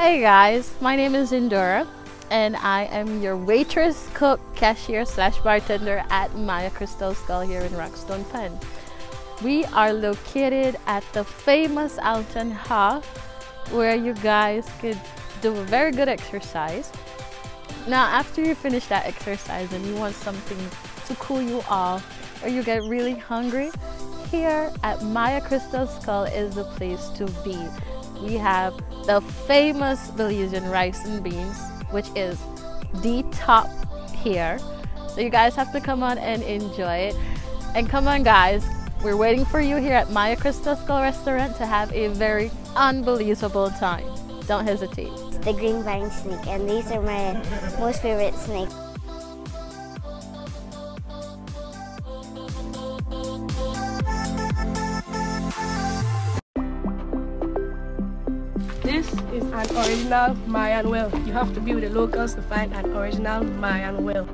Hey guys, my name is Indora and I am your waitress, cook, cashier / bartender at Maya Crystal Skull here in Rockstone Pen. We are located at the famous Alton Ha, where you guys could do a very good exercise. Now after you finish that exercise and you want something to cool you off or you get really hungry, here at Maya Crystal Skull is the place to be. We have the famous Belizean rice and beans, which is the top here. So you guys have to come on and enjoy it. And come on guys, we're waiting for you here at Maya Crystal Skull Restaurant to have a very unbelievable time. Don't hesitate. The green vine snake, and these are my most favorite snakes. This is an original Mayan well. You have to be with the locals to find an original Mayan well.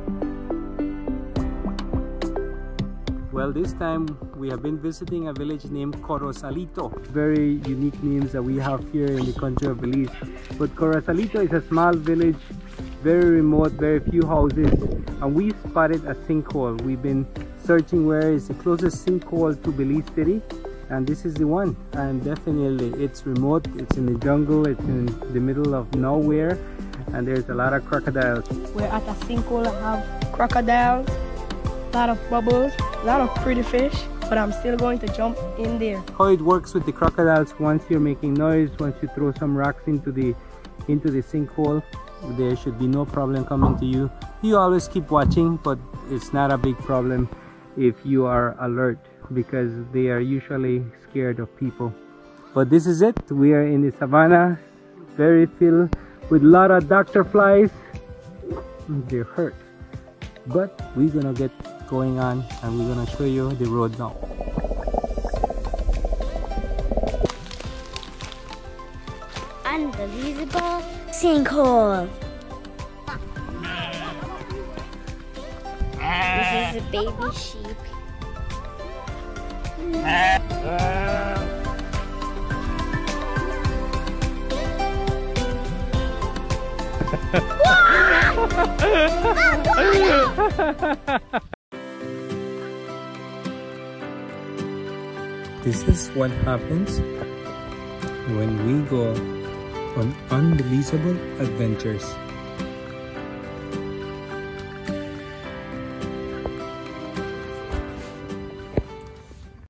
Well, this time we have been visiting a village named Corozalito. Very unique names that we have here in the country of Belize. But Corozalito is a small village, very remote, very few houses. And we spotted a sinkhole. We've been searching where is the closest sinkhole to Belize City. And this is the one, and definitely it's remote, it's in the jungle, it's in the middle of nowhere, and there's a lot of crocodiles. We're at a sinkhole, I have crocodiles, a lot of bubbles, a lot of pretty fish, but I'm still going to jump in there. How it works with the crocodiles, once you're making noise, once you throw some rocks into the sinkhole, there should be no problem coming to you. You always keep watching, but it's not a big problem if you are alert, because they are usually scared of people. But this is it, we are in the savannah, very filled with a lot of doctor flies. They hurt, but we're gonna get going on and we're gonna show you the road now. Unbelievable sinkhole. This is a baby sheep. This is what happens when we go on unbelievable adventures.